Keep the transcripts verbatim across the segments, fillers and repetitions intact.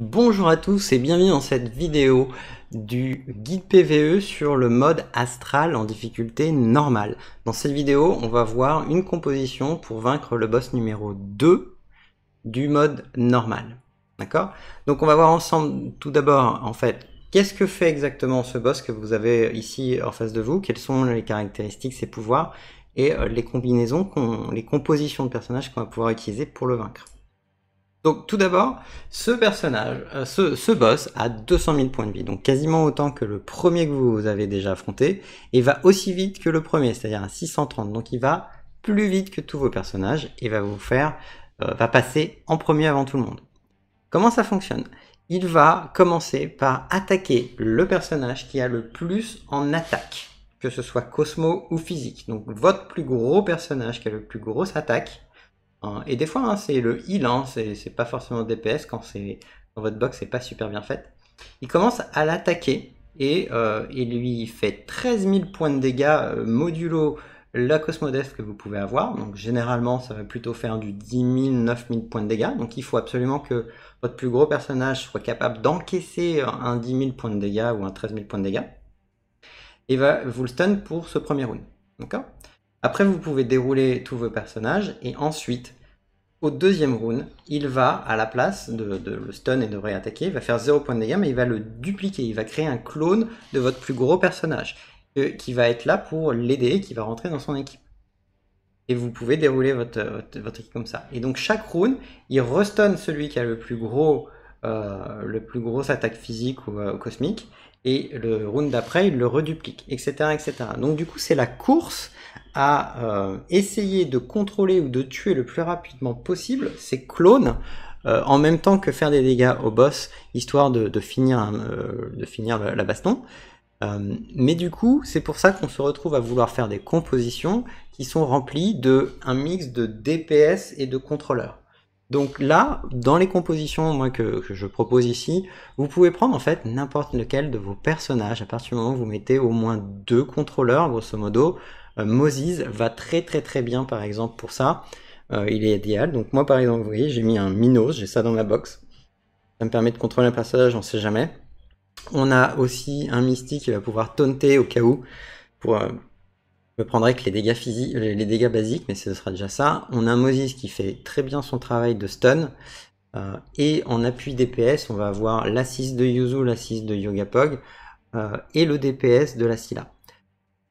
Bonjour à tous et bienvenue dans cette vidéo du guide P V E sur le mode astral en difficulté normale. Dans cette vidéo, on va voir une composition pour vaincre le boss numéro deux du mode normal. D'accord? Donc on va voir ensemble tout d'abord en fait qu'est-ce que fait exactement ce boss que vous avez ici en face de vous, quelles sont les caractéristiques, ses pouvoirs et les combinaisons, les compositions de personnages qu'on va pouvoir utiliser pour le vaincre. Donc tout d'abord, ce personnage, euh, ce, ce boss a deux cent mille points de vie, donc quasiment autant que le premier que vous avez déjà affronté, et va aussi vite que le premier, c'est-à-dire à six cent trente, donc il va plus vite que tous vos personnages, et va vous faire, euh, va passer en premier avant tout le monde. Comment ça fonctionne? Il va commencer par attaquer le personnage qui a le plus en attaque, que ce soit Cosmo ou physique, donc votre plus gros personnage qui a le plus grosse attaque. Et des fois, hein, c'est le heal, hein, c'est pas forcément D P S, quand, quand votre box n'est pas super bien faite. Il commence à l'attaquer et euh, il lui fait treize mille points de dégâts euh, modulo la Cosmodef que vous pouvez avoir. Donc généralement, ça va plutôt faire du dix mille, neuf mille points de dégâts. Donc il faut absolument que votre plus gros personnage soit capable d'encaisser un dix mille points de dégâts ou un treize mille points de dégâts. Et va vous le stun pour ce premier round. D'accord ? Après, vous pouvez dérouler tous vos personnages, et ensuite, au deuxième round, il va, à la place de, de le stun et de réattaquer, il va faire zéro point de dégâts, mais il va le dupliquer, il va créer un clone de votre plus gros personnage, qui va être là pour l'aider, qui va rentrer dans son équipe. Et vous pouvez dérouler votre, votre, votre équipe comme ça. Et donc, chaque round, il restunne celui qui a le plus gros, euh, le plus grosse attaque physique ou euh, cosmique, et le round d'après, il le reduplique, et cetera, et cetera. Donc du coup, c'est la course à euh, essayer de contrôler ou de tuer le plus rapidement possible ces clones, euh, en même temps que faire des dégâts au boss, histoire de, de finir, euh, de finir la, la baston. Euh, mais du coup, c'est pour ça qu'on se retrouve à vouloir faire des compositions qui sont remplies d'un mix de D P S et de contrôleurs. Donc là, dans les compositions moi, que, que je propose ici, vous pouvez prendre en fait n'importe lequel de vos personnages. À partir du moment où vous mettez au moins deux contrôleurs, grosso modo, euh, Moses va très très très bien par exemple pour ça. Euh, il est idéal. Donc moi par exemple, vous voyez, j'ai mis un Minos, j'ai ça dans ma box. Ça me permet de contrôler un personnage, on ne sait jamais. On a aussi un Mystique qui va pouvoir taunter au cas où pour... Euh, je me prendrai que les dégâts, physiques, les dégâts basiques, mais ce sera déjà ça. On a Moses qui fait très bien son travail de stun. Euh, et en appui D P S, on va avoir l'assist de Yuzu, l'assist de Yoga Pog, euh, et le D P S de la Scylla.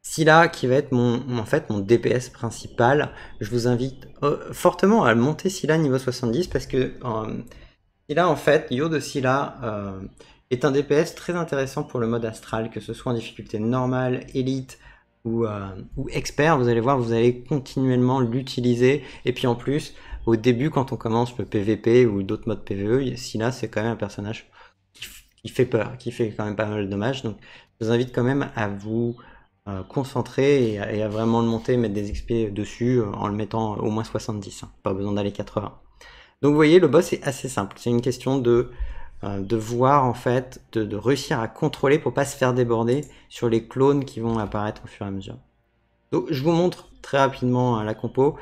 Scylla qui va être mon, en fait, mon D P S principal. Je vous invite euh, fortement à monter Scylla niveau soixante-dix parce que euh, Scylla, en fait, Yo de Scylla... Euh, est un D P S très intéressant pour le mode astral, que ce soit en difficulté normale, élite, Ou, euh, ou expert, vous allez voir, vous allez continuellement l'utiliser. Et puis en plus, au début, quand on commence le P V P ou d'autres modes P V E, Scylla, c'est quand même un personnage qui, qui fait peur, qui fait quand même pas mal de dommages. Donc je vous invite quand même à vous euh, concentrer et à, et à vraiment le monter, mettre des X P dessus euh, en le mettant au moins soixante-dix, hein, pas besoin d'aller quatre-vingts. Donc vous voyez, le boss est assez simple, c'est une question de... de voir en fait, de, de réussir à contrôler pour pas se faire déborder sur les clones qui vont apparaître au fur et à mesure. Donc je vous montre très rapidement la compo.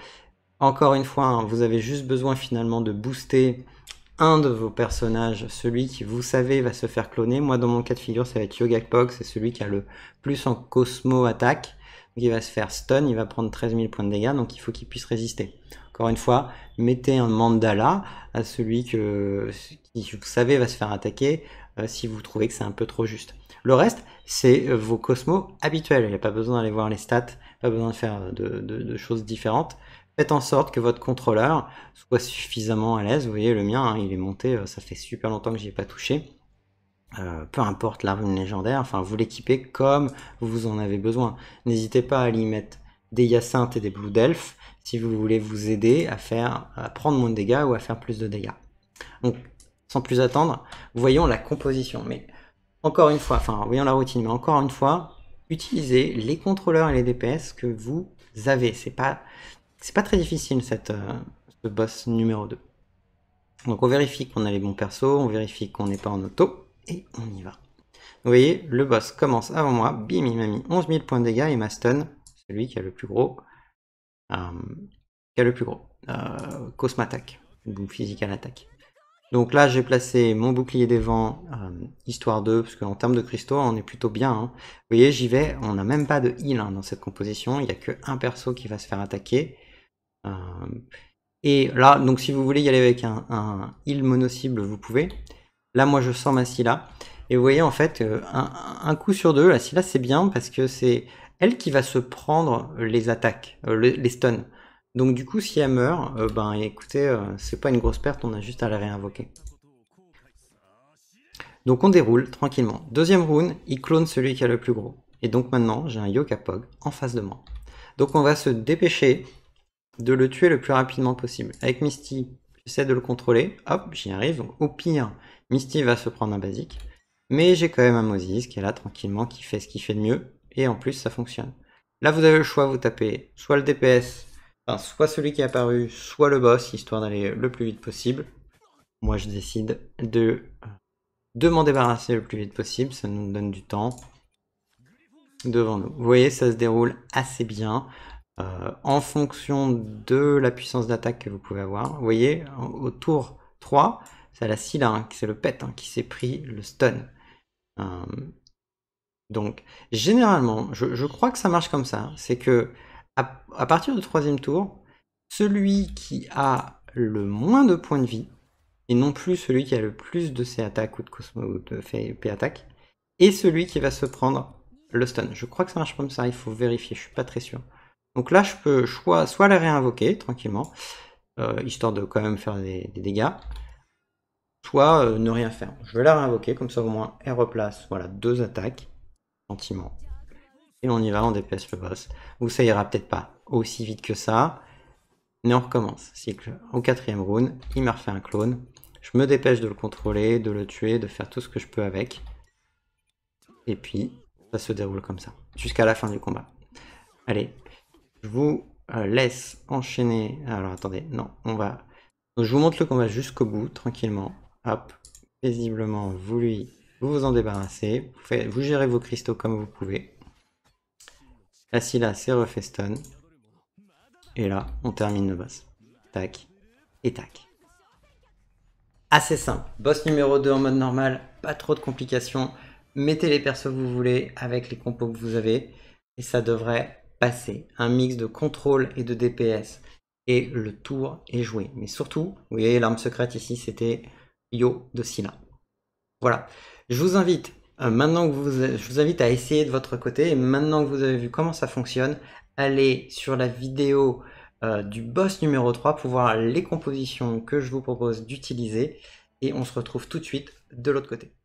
Encore une fois, hein, vous avez juste besoin finalement de booster un de vos personnages, celui qui vous savez va se faire cloner. Moi dans mon cas de figure ça va être Yoga Pog, c'est celui qui a le plus en Cosmo attaque. Donc il va se faire stun, il va prendre treize mille points de dégâts, donc il faut qu'il puisse résister. Encore une fois, mettez un mandala à celui que, qui vous savez va se faire attaquer euh, si vous trouvez que c'est un peu trop juste. Le reste, c'est vos cosmos habituels. Il n'y a pas besoin d'aller voir les stats, pas besoin de faire de, de, de choses différentes. Faites en sorte que votre contrôleur soit suffisamment à l'aise. Vous voyez le mien, hein, il est monté, ça fait super longtemps que j'y ai pas touché. Euh, peu importe la rune légendaire, enfin vous l'équipez comme vous en avez besoin. N'hésitez pas à y mettre des hyacinthes et des blue d'elfes si vous voulez vous aider à faire à prendre moins de dégâts ou à faire plus de dégâts. Donc sans plus attendre, voyons la composition. Mais encore une fois, enfin voyons la routine, mais encore une fois, utilisez les contrôleurs et les D P S que vous avez. C'est pas c'est pas très difficile cette euh, ce boss numéro deux. Donc on vérifie qu'on a les bons persos, on vérifie qu'on n'est pas en auto. Et on y va. Vous voyez, le boss commence avant moi. Bim, il m'a mis onze mille points de dégâts et m'a stun, celui qui a le plus gros. Euh, qui a le plus gros. Euh, Cosmo attaque. Boom physical attaque. Donc là, j'ai placé mon bouclier des vents, euh, histoire de, parce qu'en termes de cristaux, on est plutôt bien. Hein. Vous voyez, j'y vais, on n'a même pas de heal hein, dans cette composition, il n'y a qu'un perso qui va se faire attaquer. Euh, et là, donc si vous voulez y aller avec un, un heal mono-cible, vous pouvez. Là, moi, je sens ma Scylla. Et vous voyez, en fait, un, un coup sur deux, la Scylla, c'est bien, parce que c'est elle qui va se prendre les attaques, euh, les, les stuns. Donc du coup, si elle meurt, euh, ben écoutez, euh, c'est pas une grosse perte, on a juste à la réinvoquer. Donc on déroule tranquillement. Deuxième round, il clone celui qui a le plus gros. Et donc maintenant, j'ai un Yoka Pog en face de moi. Donc on va se dépêcher de le tuer le plus rapidement possible. Avec Mystique, j'essaie de le contrôler. Hop, j'y arrive. Donc au pire, Mystique va se prendre un basique. Mais j'ai quand même un Moses qui est là tranquillement, qui fait ce qu'il fait de mieux. Et en plus, ça fonctionne. Là, vous avez le choix, vous tapez soit le D P S... Enfin, soit celui qui est apparu, soit le boss, histoire d'aller le plus vite possible. Moi, je décide de, de m'en débarrasser le plus vite possible. Ça nous donne du temps devant nous. Vous voyez, ça se déroule assez bien euh, en fonction de la puissance d'attaque que vous pouvez avoir. Vous voyez, au tour trois, c'est la Scylla, hein, c'est le pet hein, qui s'est pris le stun. Euh, donc, généralement, je, je crois que ça marche comme ça. C'est que à partir du troisième tour, celui qui a le moins de points de vie, et non plus celui qui a le plus de ses attaques ou de, cosmo, ou de P attaque, est celui qui va se prendre le stun. Je crois que ça marche comme ça, il faut vérifier, je suis pas très sûr. Donc là, je peux soit, soit la réinvoquer tranquillement, euh, histoire de quand même faire des, des dégâts, soit euh, ne rien faire. Je vais la réinvoquer, comme ça au moins elle replace voilà, deux attaques, gentiment. Et on y va, on dépêche le boss. Ou ça ira peut-être pas aussi vite que ça. Mais on recommence. Cycle au quatrième round. Il m'a refait un clone. Je me dépêche de le contrôler, de le tuer, de faire tout ce que je peux avec. Et puis, ça se déroule comme ça. Jusqu'à la fin du combat. Allez, je vous laisse enchaîner. Alors attendez, non, on va... Donc, je vous montre le combat jusqu'au bout, tranquillement. Hop, paisiblement, vous lui... Vous vous en débarrassez. Vous, faites... vous gérez vos cristaux comme vous pouvez. La Scylla s'est refait stun. Et là, on termine le boss. Tac et tac. Assez simple. Boss numéro deux en mode normal. Pas trop de complications. Mettez les persos que vous voulez avec les compos que vous avez. Et ça devrait passer. Un mix de contrôle et de D P S. Et le tour est joué. Mais surtout, vous voyez, l'arme secrète ici, c'était Yo de Scylla. Voilà. Je vous invite... Maintenant que vous, je vous invite à essayer de votre côté, et maintenant que vous avez vu comment ça fonctionne, allez sur la vidéo euh, du boss numéro trois pour voir les compositions que je vous propose d'utiliser, et on se retrouve tout de suite de l'autre côté.